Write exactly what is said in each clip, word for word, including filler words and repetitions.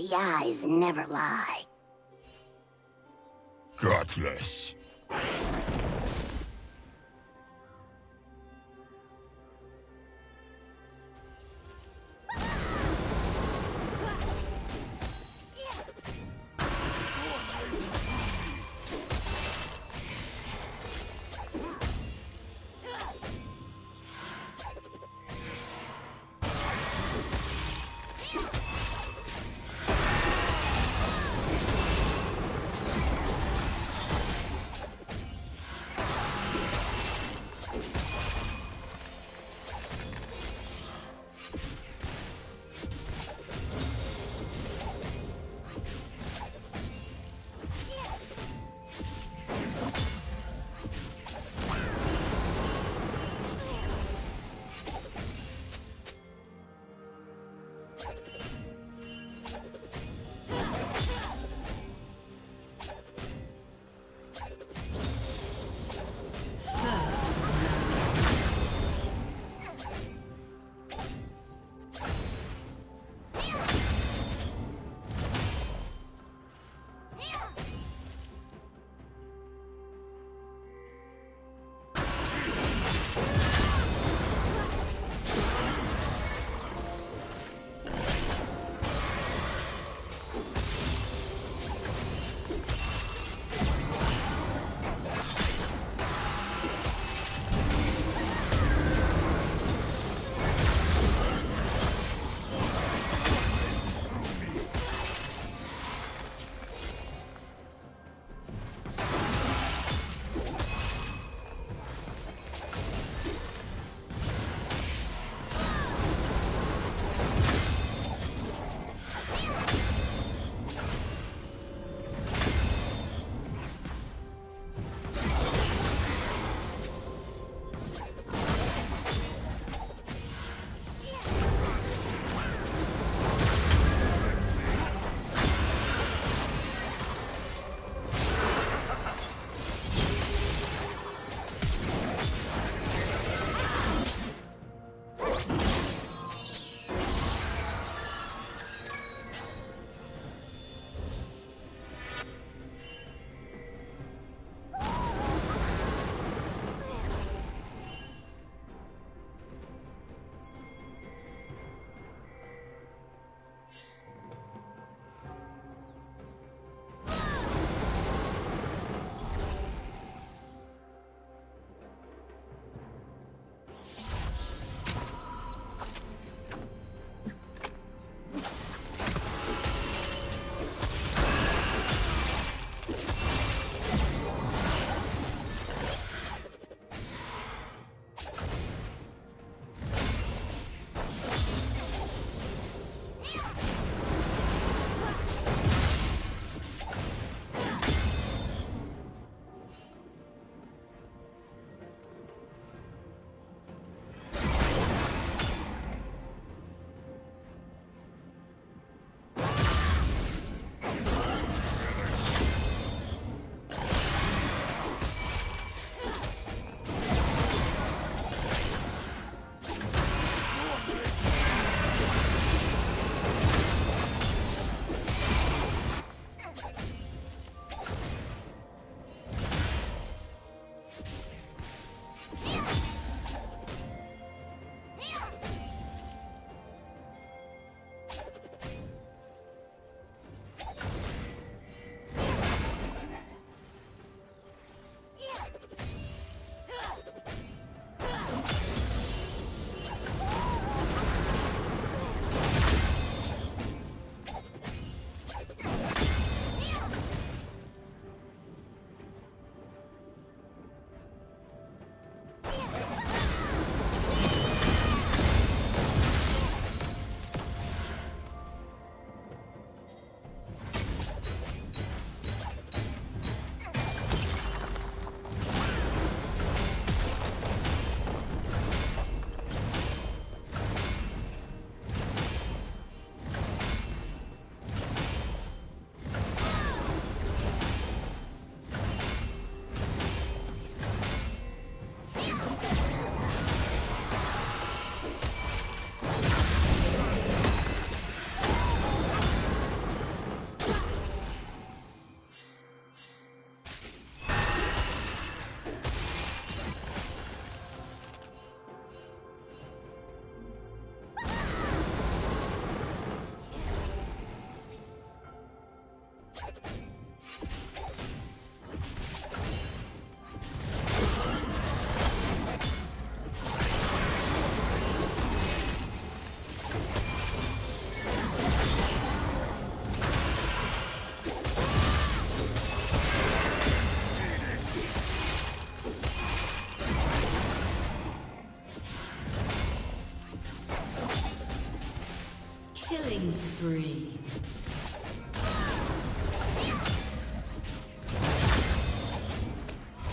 The eyes never lie. Got this.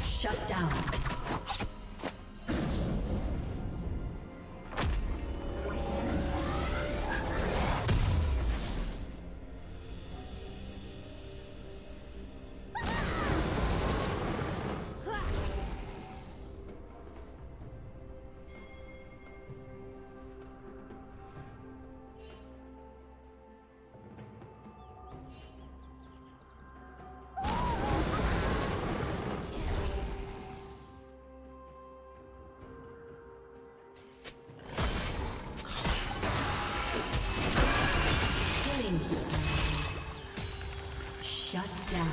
Shut down. Shut down.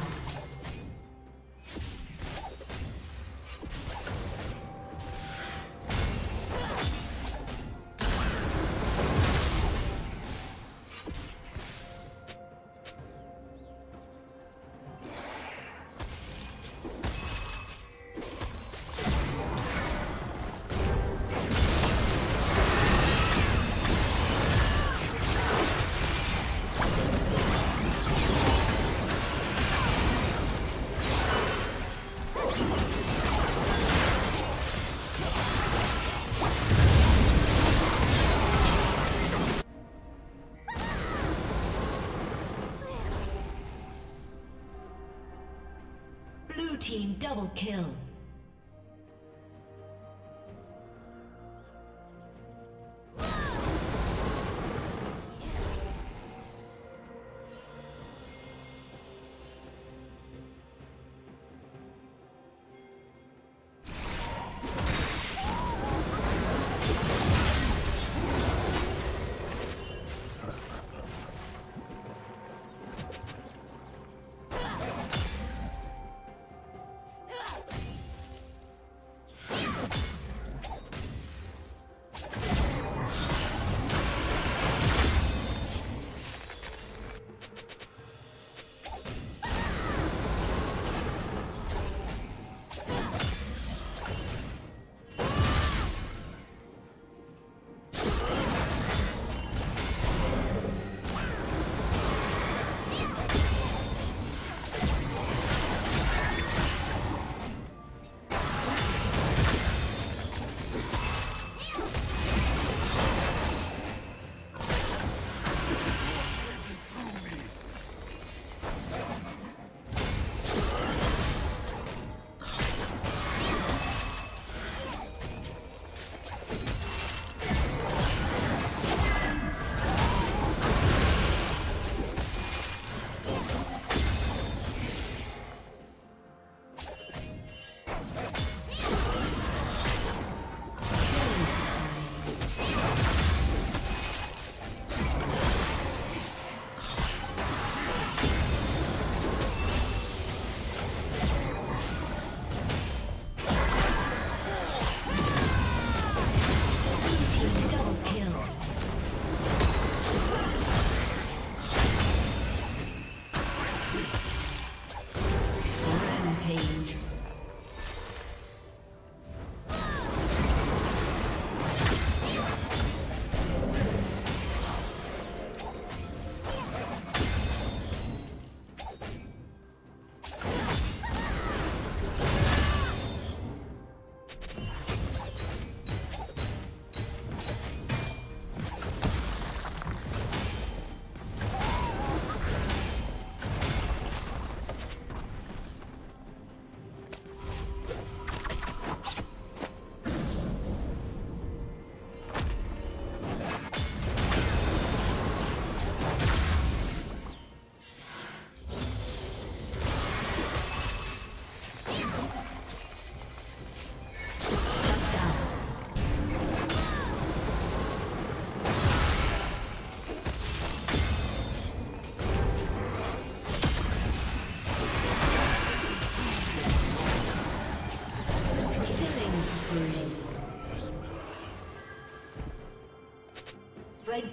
Team double kill. Red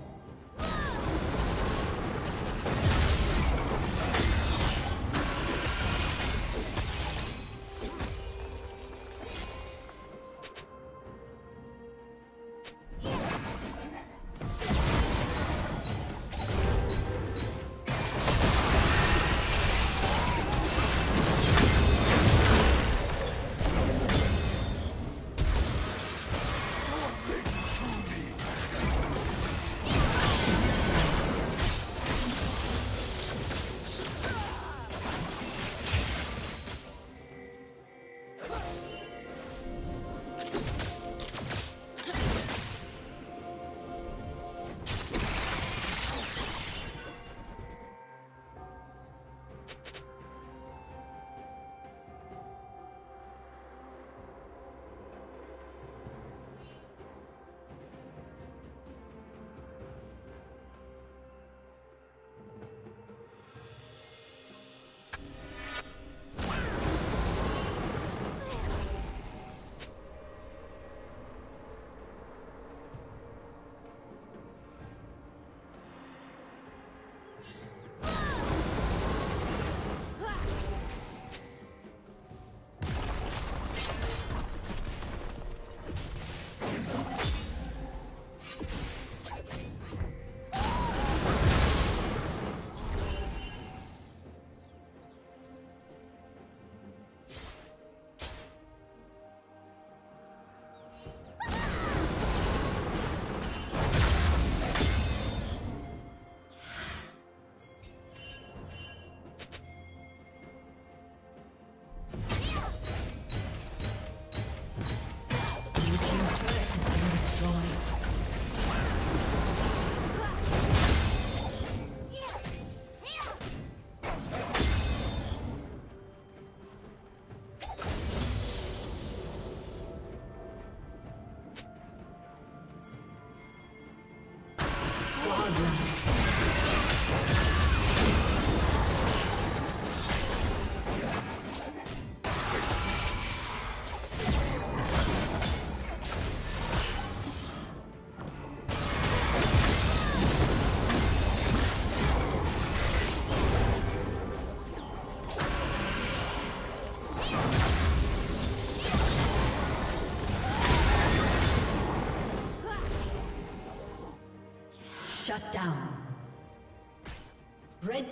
Shut down. Red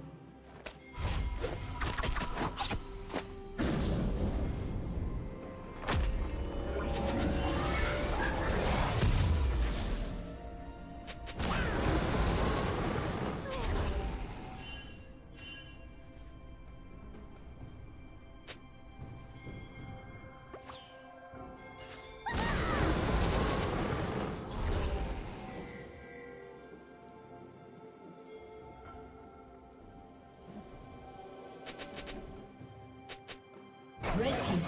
This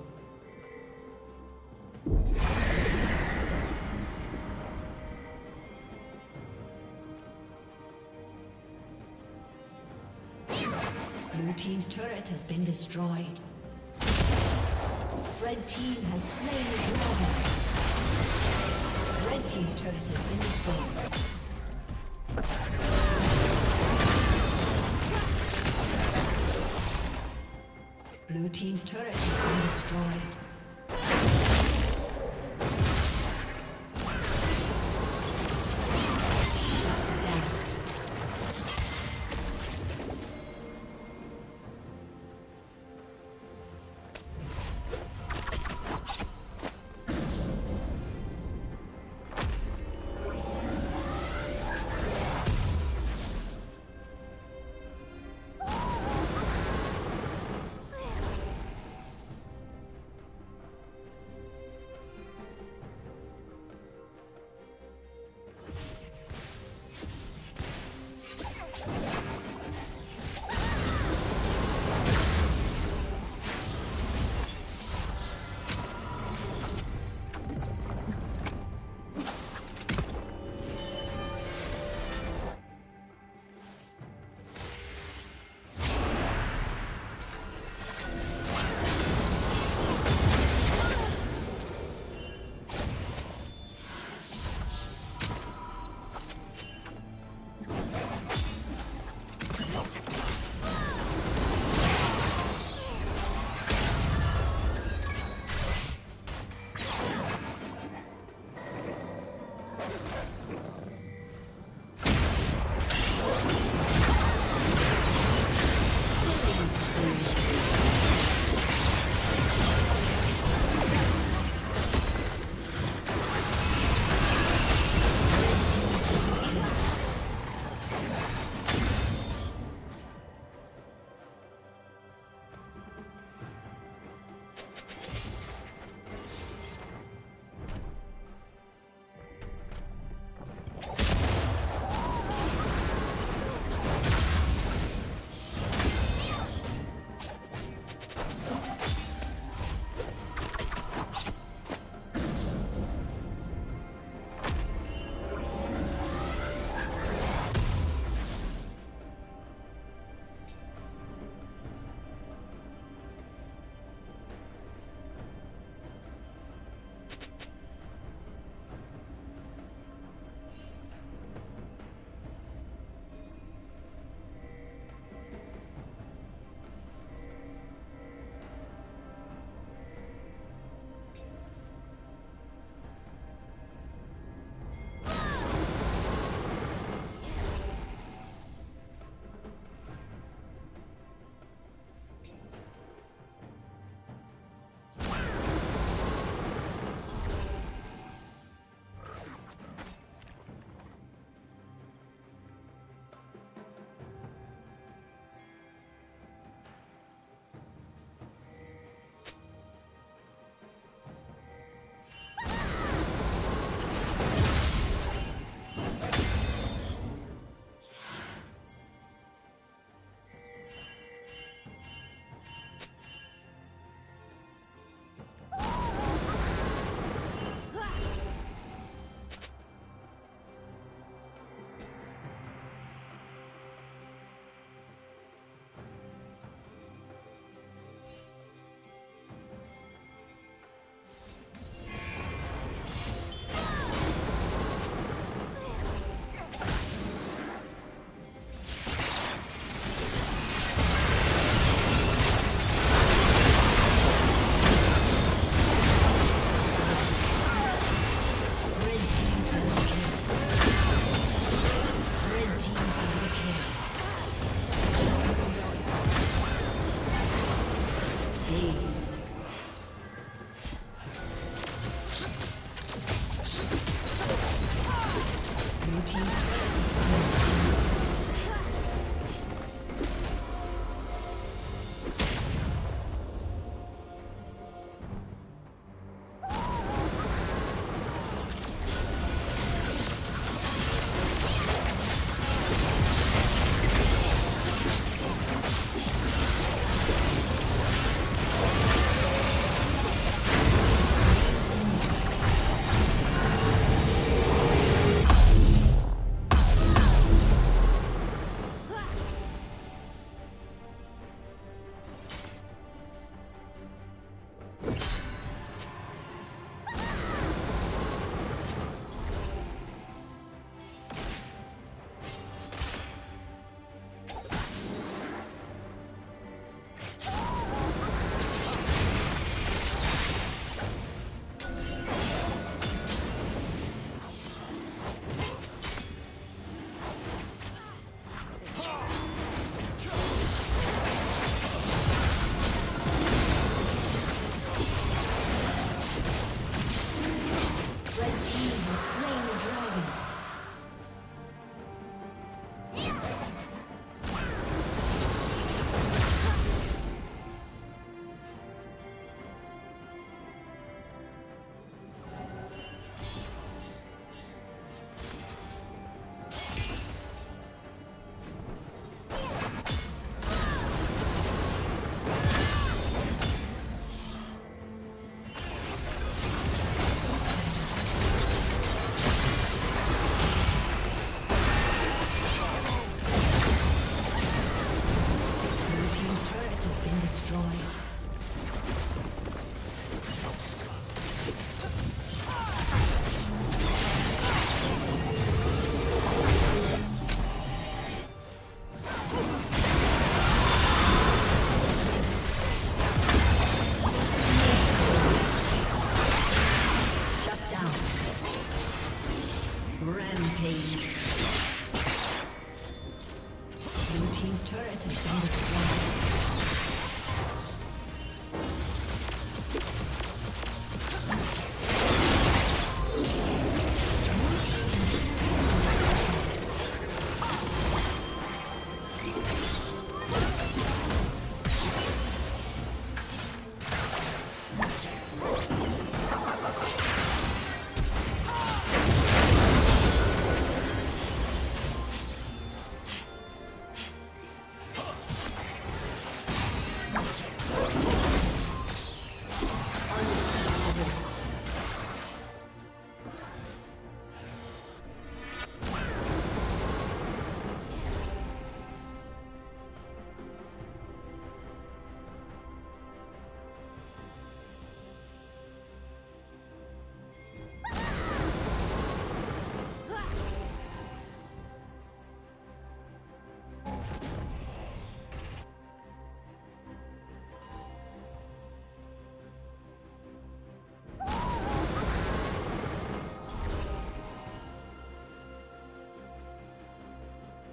Blue team's turret has been destroyed. Red team has slain the dragon. Red team's turret has been destroyed. Blue team's turret has been destroyed.